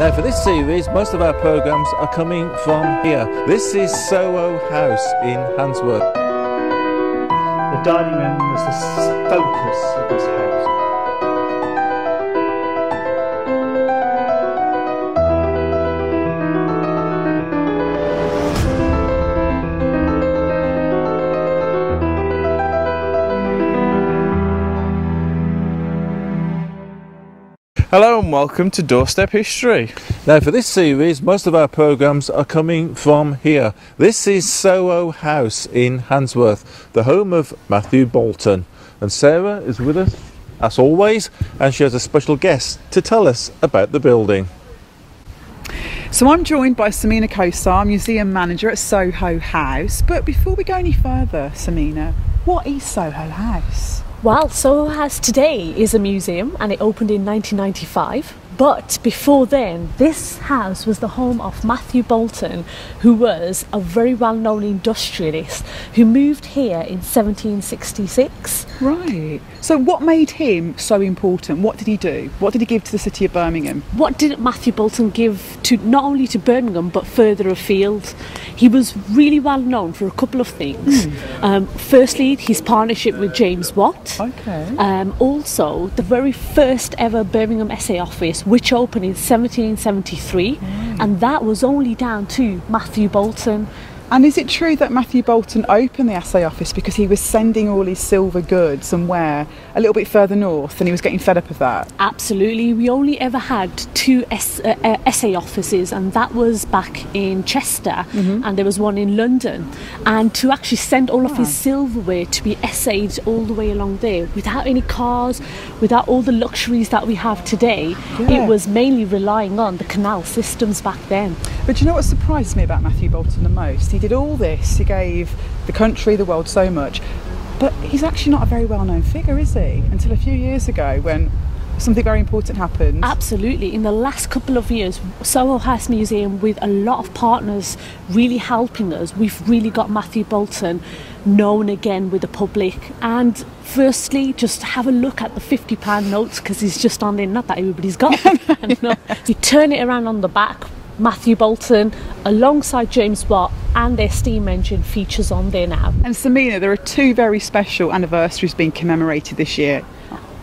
Now, for this series, most of our programmes are coming from here. This is Soho House in Handsworth. The dining room was the focus of this house. Hello and welcome to Doorstep History. Now for this series, most of our programmes are coming from here. This is Soho House in Handsworth, the home of Matthew Boulton. And Sarah is with us, as always, and she has a special guest to tell us about the building. So I'm joined by Samina Kosar, Museum Manager at Soho House. But before we go any further, Samina, what is Soho House? Well, Soho House today is a museum and it opened in 1995, but before then this house was the home of Matthew Boulton, who was a very well-known industrialist who moved here in 1766. Right. So what made him so important? What did he do? What did he give to the city of Birmingham? What did Matthew Boulton give to not only to Birmingham but further afield? He was really well known for a couple of things. Firstly, his partnership with James Watt. Okay. Also, the very first ever Birmingham Essay Office, which opened in 1773, and that was only down to Matthew Boulton. And is it true that Matthew Boulton opened the Assay Office because he was sending all his silver goods somewhere a little bit further north and he was getting fed up of that? Absolutely. We only ever had two Assay Offices, and that was back in Chester and there was one in London. And to actually send all of his silverware to be assayed all the way along there without any cars, without all the luxuries that we have today, it was mainly relying on the canal systems back then. But you know what surprised me about Matthew Boulton the most? He did all this, he gave the country, the world so much, but he's actually not a very well-known figure, is he? Until a few years ago when something very important happened. Absolutely. In the last couple of years, Soho House Museum, with a lot of partners really helping us, we've really got Matthew Boulton known again with the public. And firstly, just have a look at the £50 notes, because he's just on there, not that everybody's got £50 note. You turn it around on the back, Matthew Boulton alongside James Watt and their steam engine features on there now. And Samina, there are two very special anniversaries being commemorated this year.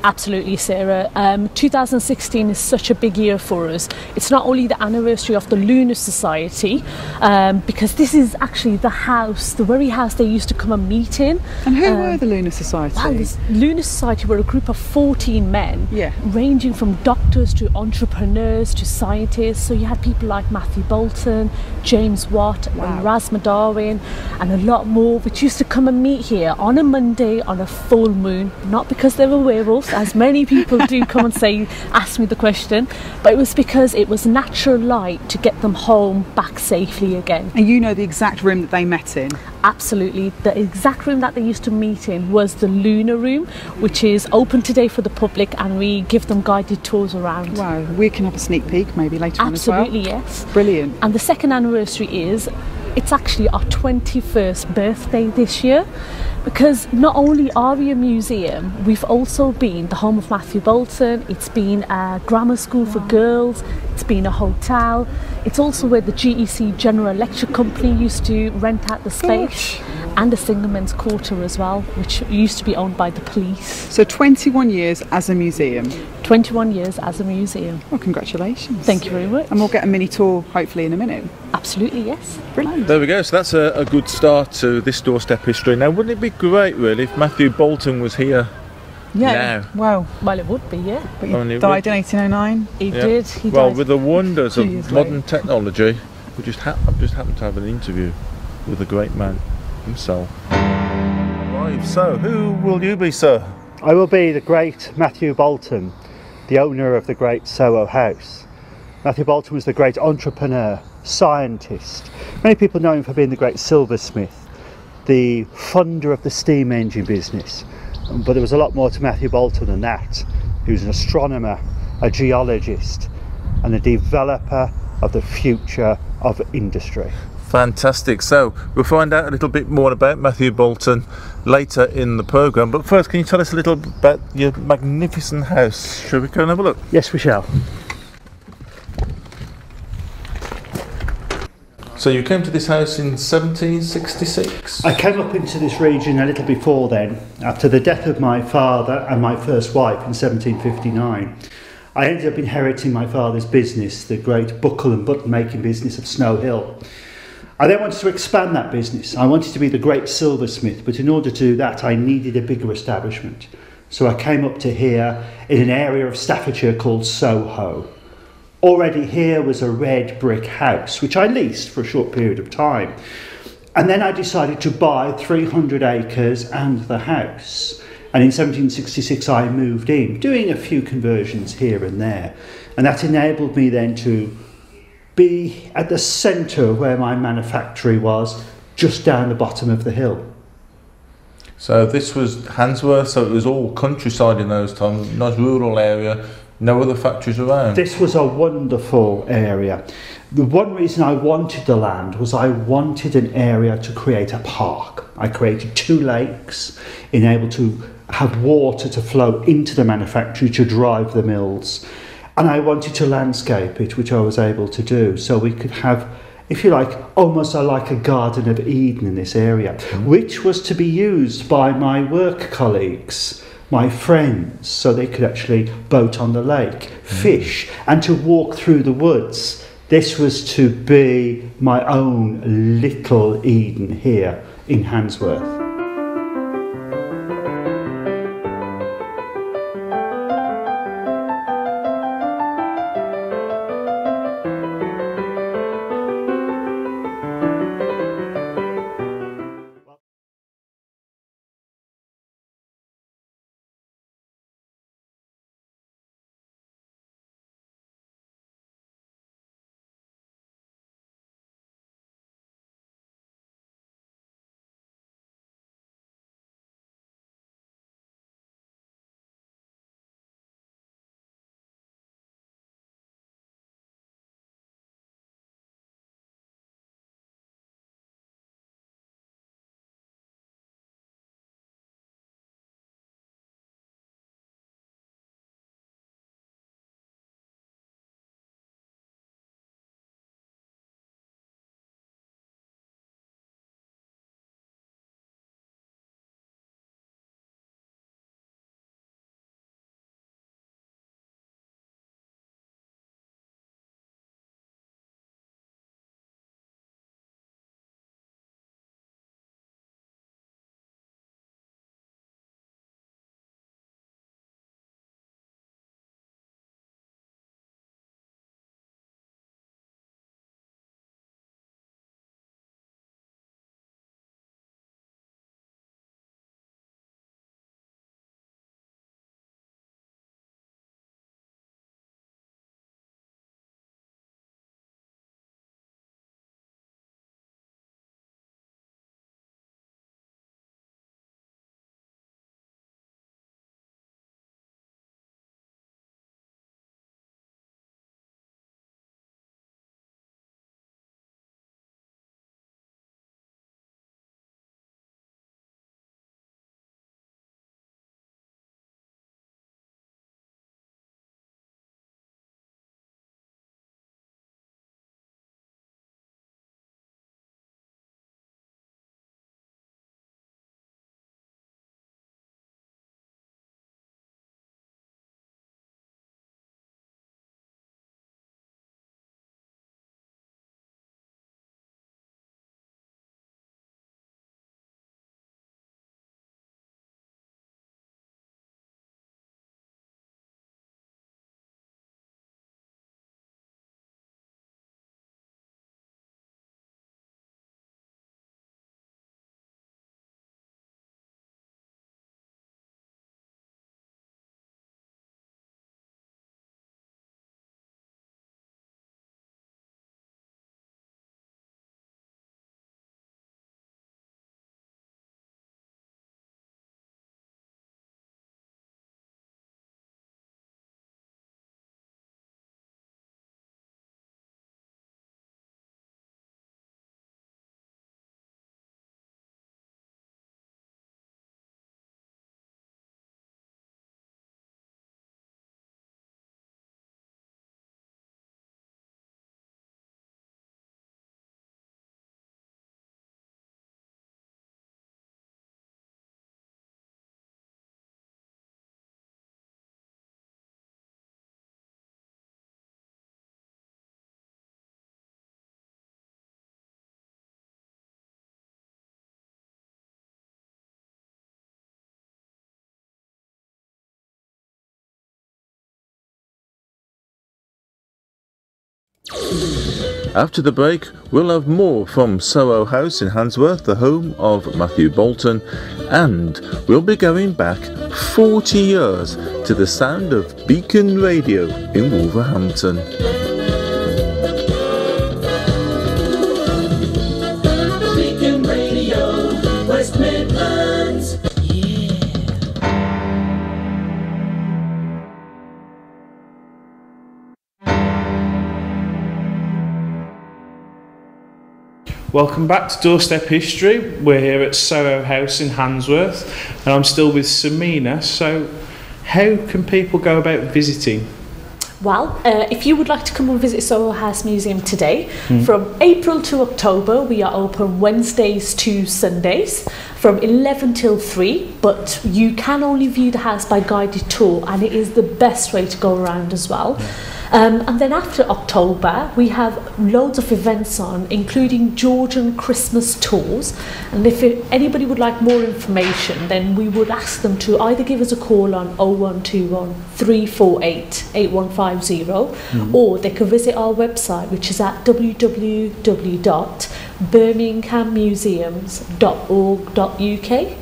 Absolutely, Sarah. 2016 is such a big year for us. It's not only the anniversary of the Lunar Society, because this is actually the house, the very house they used to come and meet in. And who were the Lunar Society? Well, the Lunar Society were a group of 14 men, ranging from doctors to entrepreneurs to scientists. So you had people like Matthew Boulton, James Watt, and Erasmus Darwin, and a lot more, which used to come and meet here on a Monday on a full moon, not because they were werewolves, as many people do come and say, ask me the question, but it was because it was natural light to get them home back safely again. And you know the exact room that they met in? Absolutely. The exact room that they used to meet in was the Lunar Room, which is open today for the public, and we give them guided tours around. Wow, we can have a sneak peek maybe later on as well. Absolutely, yes. Brilliant. And the second anniversary is, it's actually our 21st birthday this year, because not only are we a museum, we've also been the home of Matthew Boulton, it's been a grammar school for girls, it's been a hotel, it's also where the GEC General Lecture Company used to rent out the space, and a Singerman's Quarter as well, which used to be owned by the police. So 21 years as a museum. 21 years as a museum. Well, congratulations. Thank you very much. And we'll get a mini tour hopefully in a minute. Absolutely, yes. Brilliant. There we go. So that's a good start to this Doorstep History. Now, wouldn't it be great, really, if Matthew Boulton was here now? Well, it would be, But he died in 1809. He did. He died with the wonders of modern technology, we just happened to have an interview with the great man himself. Right, so who will you be, sir? I will be the great Matthew Boulton, the owner of the great Soho House. Matthew Boulton was the great entrepreneur, scientist. Many people know him for being the great silversmith, the funder of the steam engine business. But there was a lot more to Matthew Boulton than that. He was an astronomer, a geologist, and a developer of the future of industry. Fantastic. So we'll find out a little bit more about Matthew Boulton later in the programme. But first, can you tell us a little about your magnificent house? Shall we go and have a look? Yes, we shall. So you came to this house in 1766? I came up into this region a little before then, after the death of my father and my first wife in 1759. I ended up inheriting my father's business, the great buckle and button making business of Snow Hill. I then wanted to expand that business. I wanted to be the great silversmith, but in order to do that I needed a bigger establishment. So I came up to here in an area of Staffordshire called Soho. Already here was a red brick house, which I leased for a short period of time. And then I decided to buy 300 acres and the house. And in 1766 I moved in, doing a few conversions here and there. And that enabled me then to be at the centre where my manufactory was, just down the bottom of the hill. So this was Handsworth, so it was all countryside in those times, nice rural area. No other factories around. This was a wonderful area. The one reason I wanted the land was I wanted an area to create a park. I created two lakes, enabled to have water to flow into the manufactory to drive the mills. And I wanted to landscape it, which I was able to do. So we could have, if you like, almost like a Garden of Eden in this area, which was to be used by my work colleagues, my friends, so they could actually boat on the lake, fish, and to walk through the woods. This was to be my own little Eden here in Handsworth. After the break, we'll have more from Soho House in Handsworth, the home of Matthew Boulton, and we'll be going back 40 years to the sound of Beacon Radio in Wolverhampton. Beacon Radio, West Midlands. Welcome back to Doorstep History. We're here at Soho House in Handsworth, and I'm still with Samina. So, how can people go about visiting? Well, if you would like to come and visit Soho House Museum today, from April to October, we are open Wednesdays to Sundays from 11 till 3, but you can only view the house by guided tour, and it is the best way to go around as well. And then after October, we have loads of events on, including Georgian Christmas tours. And if anybody would like more information, then we would ask them to either give us a call on 0121 348 8150, or they could visit our website, which is at www.birminghammuseums.org.uk.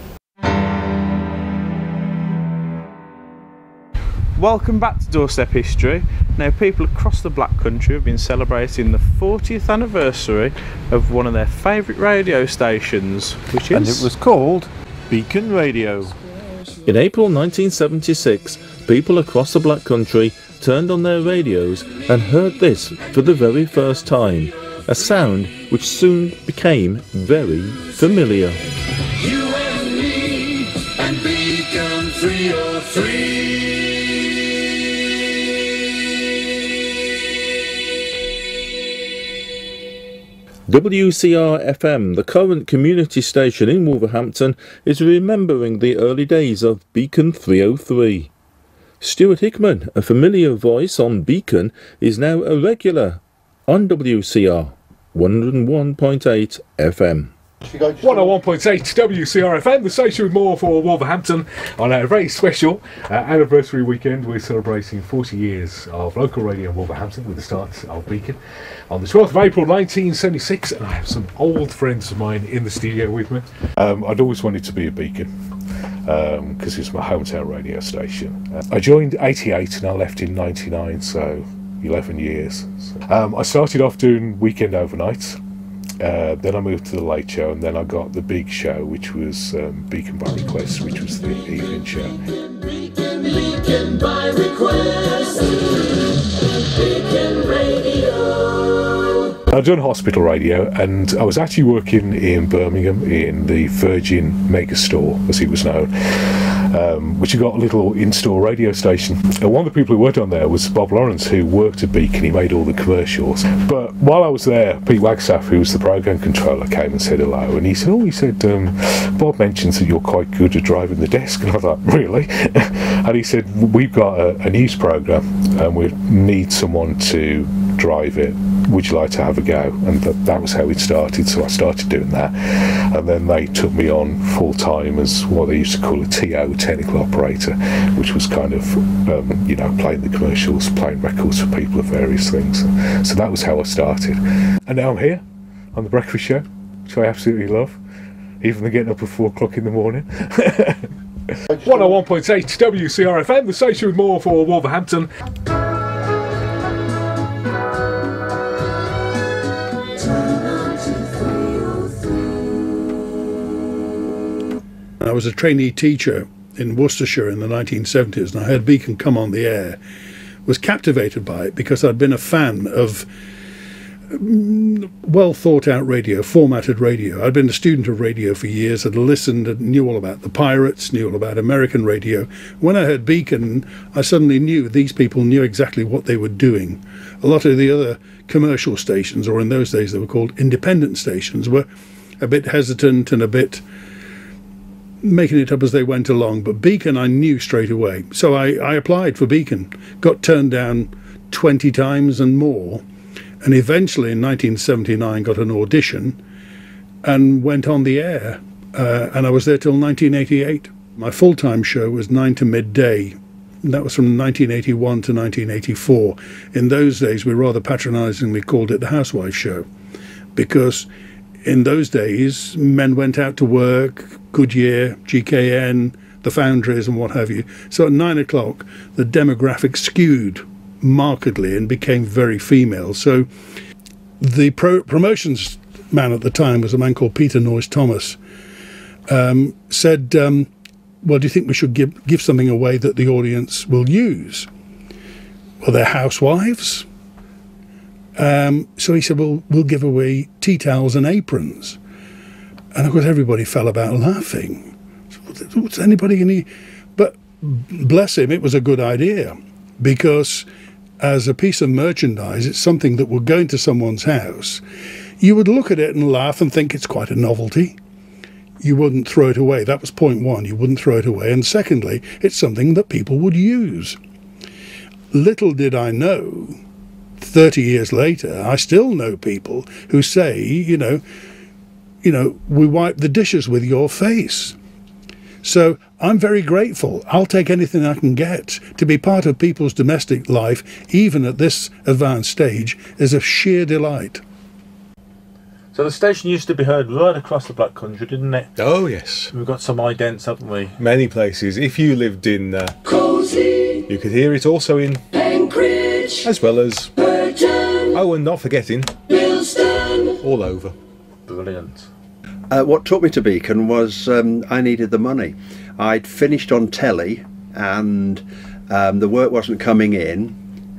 Welcome back to Doorstep History. Now, people across the Black Country have been celebrating the 40th anniversary of one of their favourite radio stations, which is... And it was called Beacon Radio. In April 1976, people across the Black Country turned on their radios and heard this for the very first time, a sound which soon became very familiar. You and me and Beacon 303. WCR FM, the current community station in Wolverhampton, is remembering the early days of Beacon 303. Stuart Hickman, a familiar voice on Beacon, is now a regular on WCR 101.8 FM. 101.8 WCR FM, the station with more for Wolverhampton. On a very special anniversary weekend, we're celebrating 40 years of local radio in Wolverhampton with the start of Beacon on the 12th of April 1976, and I have some old friends of mine in the studio with me. I'd always wanted to be a Beacon because it's my hometown radio station. I joined 88 and I left in 99, so 11 years. I started off doing weekend overnights. Then I moved to the late show, and then I got the big show, which was Beacon by Request, which was the evening show. Beacon by Request, Beacon Radio. I'd done hospital radio, and I was actually working in Birmingham in the Virgin Mega Store, as it was known, which had got a little in-store radio station. And one of the people who worked on there was Bob Lawrence, who worked at Beacon. He made all the commercials. But while I was there, Pete Wagstaff, who was the programme controller, came and said hello. And he said, Bob mentions that you're quite good at driving the desk. And I thought, really? And he said, we've got a news programme and we need someone to drive it. Would you like to have a go? And that was how it started. So I started doing that, and then they took me on full time as what they used to call a TO, technical operator, which was kind of playing the commercials, playing records for people of various things. So that was how I started, and now I'm here on the breakfast show, which I absolutely love, even though getting up at 4 o'clock in the morning. 101.8 WCR FM, the station with more for Wolverhampton. I was a trainee teacher in Worcestershire in the 1970s, and I heard Beacon come on the air, was captivated by it because I'd been a fan of well-thought-out radio, formatted radio. I'd been a student of radio for years, had listened and knew all about the Pirates, knew all about American radio. When I heard Beacon, I suddenly knew these people knew exactly what they were doing. A lot of the other commercial stations, or in those days they were called independent stations, were a bit hesitant and a bit... making it up as they went along, but Beacon I knew straight away. So I applied for Beacon, got turned down 20 times and more, and eventually in 1979 got an audition and went on the air, and I was there till 1988. My full-time show was 9 to midday that was from 1981 to 1984. In those days, we rather patronisingly called it the housewife show, because in those days, men went out to work, Goodyear, GKN, the foundries and what have you. So at 9 o'clock, the demographic skewed markedly and became very female. So the promotions man at the time was a man called Peter Noyce Thomas, said, well, do you think we should give something away that the audience will use? Well, they're housewives. So he said, well, we'll give away tea towels and aprons. And of course, everybody fell about laughing. Was anybody going to... But bless him, it was a good idea, because as a piece of merchandise, it's something that will go into someone's house. You would look at it and laugh and think it's quite a novelty. You wouldn't throw it away. That was point one. You wouldn't throw it away. And secondly, it's something that people would use. Little did I know, 30 years later, I still know people who say, you know, we wipe the dishes with your face. So I'm very grateful. I'll take anything I can get. To be part of people's domestic life, even at this advanced stage, is a sheer delight. So the station used to be heard right across the Black Country, didn't it? Oh, yes. We've got some idents, haven't we? Many places. If you lived in Cosy, you could hear it also in Penkridge, as well as Burton. Oh, and not forgetting Bilston. All over. Brilliant. What took me to Beacon was I needed the money. I'd finished on telly and the work wasn't coming in,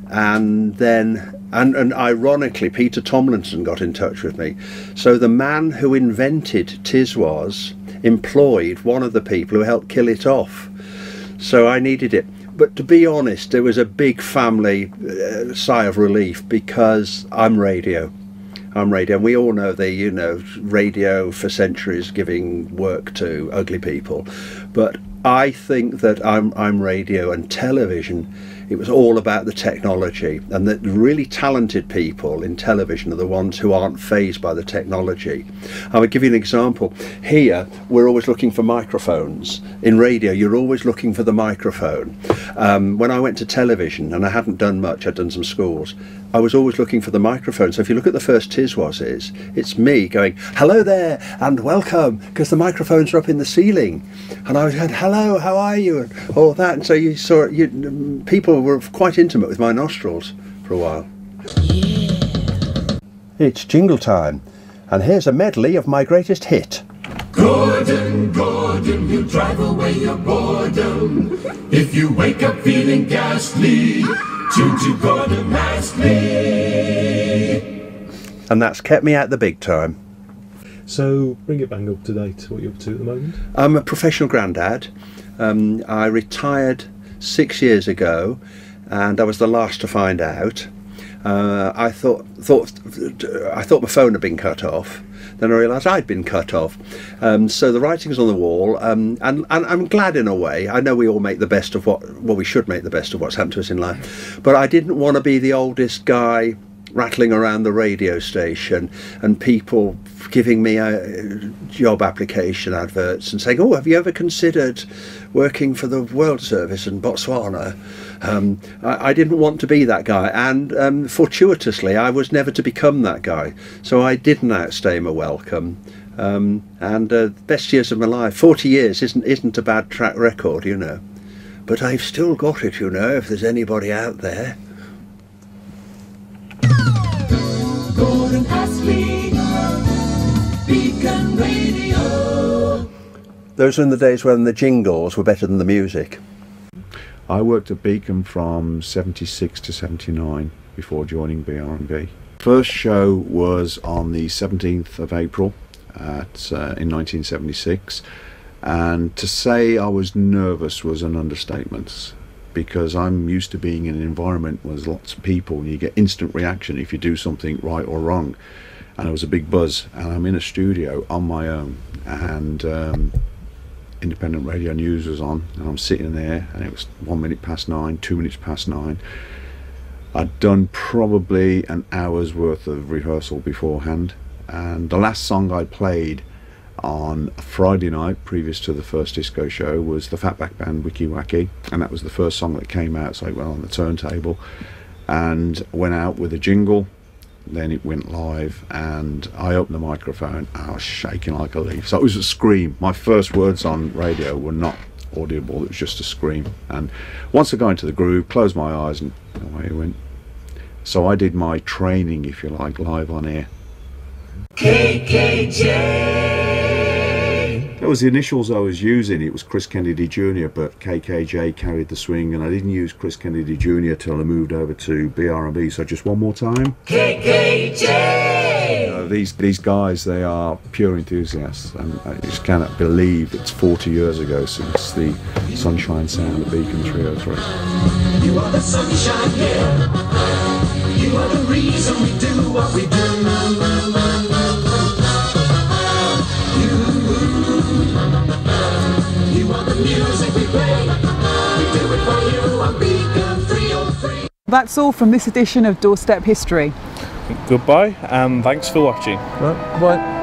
and then and ironically Peter Tomlinson got in touch with me. So the man who invented Tiswas employed one of the people who helped kill it off. So I needed it. But to be honest, it was a big family sigh of relief, because I'm radio. And we all know the, radio for centuries giving work to ugly people. But I think that I'm radio and television. It was all about the technology, and that really talented people in television are the ones who aren't phased by the technology. I would give you an example. Here, we're always looking for microphones. In radio, you're always looking for the microphone. When I went to television, and I hadn't done much, I'd done some schools, I was always looking for the microphone. So if you look at the first Tiswases, it's me going, hello there, and welcome, because the microphones are up in the ceiling. And I was going, hello, how are you, and all that. And so you saw, people were quite intimate with my nostrils for a while. Yeah. It's jingle time, and here's a medley of my greatest hit. Gordon, Gordon, you drive away your boredom. If you wake up feeling ghastly, tune to Gordon Masley. And that's kept me out the big time. So bring it bang up to date, what you're up to at the moment? I'm a professional granddad. I retired 6 years ago, and I was the last to find out. I thought my phone had been cut off. Then I realised I'd been cut off. So the writing's on the wall, and I'm glad in a way. I know we all make the best of we should make the best of what's happened to us in life. But I didn't want to be the oldest guy rattling around the radio station and people giving me job application adverts and saying, oh, have you ever considered working for the World Service in Botswana? I didn't want to be that guy, and fortuitously I was never to become that guy, so I didn't outstay my welcome. The best years of my life, 40 years isn't a bad track record, but I've still got it, if there's anybody out there. Gordon Astley, Beacon Radio. Those were in the days when the jingles were better than the music. I worked at Beacon from 76 to 79 before joining BRMB. First show was on the 17th of April in 1976, and to say I was nervous was an understatement, because I'm used to being in an environment where there's lots of people and you get instant reaction if you do something right or wrong, and it was a big buzz, and I'm in a studio on my own, and independent radio news was on, and I'm sitting there, and it was 1 minute past 9, 2 minutes past 9. I'd done probably an hour's worth of rehearsal beforehand, and the last song I played on Friday night, previous to the first disco show, was the Fatback Band, Wicky Wacky, and that was the first song that came out, so it went on the turntable and went out with a jingle. Then it went live, and I opened the microphone, I was shaking like a leaf. So it was a scream. My first words on radio were not audible, it was just a scream. And once I got into the groove, closed my eyes, and away it went. So I did my training, if you like, live on air. KKJ! That was the initials I was using. It was Kris Kennedy Junior, but KKJ carried the swing, and I didn't use Kris Kennedy Junior till I moved over to BRMB. So just one more time. KKJ! These guys, they are pure enthusiasts, and I just cannot believe it's 40 years ago since the Sunshine Sound at Beacon 303. You are the sunshine, yeah. You are the reason we do what we do. That's all from this edition of Doorstep History. Goodbye, and thanks for watching. Right. Bye.